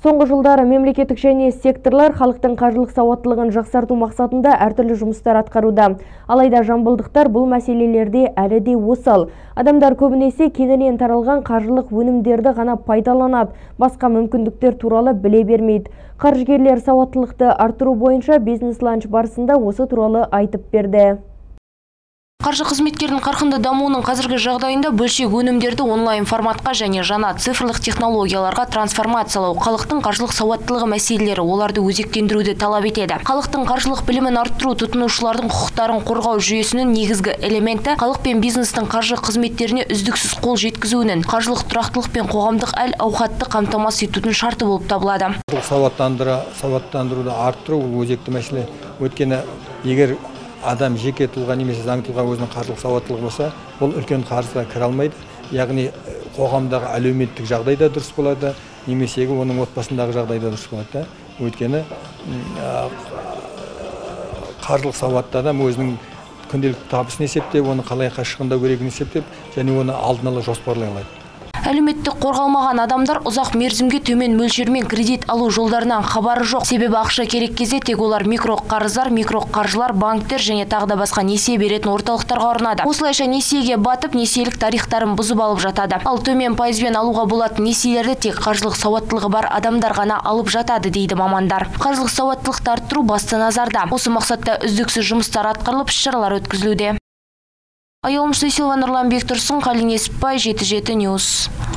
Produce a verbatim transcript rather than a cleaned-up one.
Соңғы жылдары мемлекеттік және секторлар халықтың қаржылық сауаттылығын жақсарту мақсатында әртүрлі жұмыстар атқаруда. Алайда жамбылдықтар бұл мәселелерде әлі де осал. Адамдар көбінесе кеңінен таралған қаржылық өнімдерді ғана пайдаланады, басқа мүмкіндіктер туралы біле бермейді. Қаржыгерлер сауаттылықты артыру бойынша бизнес-ланч барысында осы туралы айтып берді. Қаржы қызметкерінің қарқынды дамуының қазіргі жағдайында бөлшек өнімдерді онлайн форматқа және жаңа цифрлық технологияларға трансформациялау халықтың қаржылық сауаттылығы мәселелері оларды өзектендіруді талап етеді. Халықтың қаржылық білімін арттыру тұтынушылардың құқықтарын қорғау жүйесінің негізгі элементі халық пен бизнестің қаржы қызметтеріне үздіксіз қол жеткізуінің, қаржылық тұрақтылық пен қоғамдық әл-ауқатты қамтамасыз етудің шарты болып табылады. Сауаттандыруды арттыру өзекті мәселе. Өйткені егер адам жеке тұлға немесе заң тұлға өзінің қаржылық сауаттылығы болса, бұл үлкен қарызға кіре алмайды. Яғни қоғамдағы әлеуметтік жағдайда дұрыс болады, немесе оның отбасындағы жағдайда дұрыс болады. Өйткені қаржылық сауатты адам өзінің күнделікті табысын есептеп, оны қалай қашығында керегін есептеп, және оны алдын ала жоспарлай алады. Әлеуметтік қорғалмаған адамдар ұзақ мерзімге төмен мөлшермен кредит алу жолдарынан хабары жоқ. Себебі ақша керек кезде тек олар микроқарыздар, микроқаржылар, банктер және тағы да басқа несие беретін орталықтарға орнады. Осылайша несиеге батып, несиелік тарихтарын бұзып алып жатады. Ал төмен пайызбен алуға болатын несиелерді тек қаржылық сауаттылығы бар адамдар ғана алып жатады, дейді мамандар. Қаржылық сауаттылықты арттыру басты назарда. Осы мақсатта үздіксіз жұмыстар атқарылып, іс-шаралар өткізілуде. Айолмыш Сейсилова, Нұрлан Бектұрсын, Қалин Есіпбай, жеті жеті News.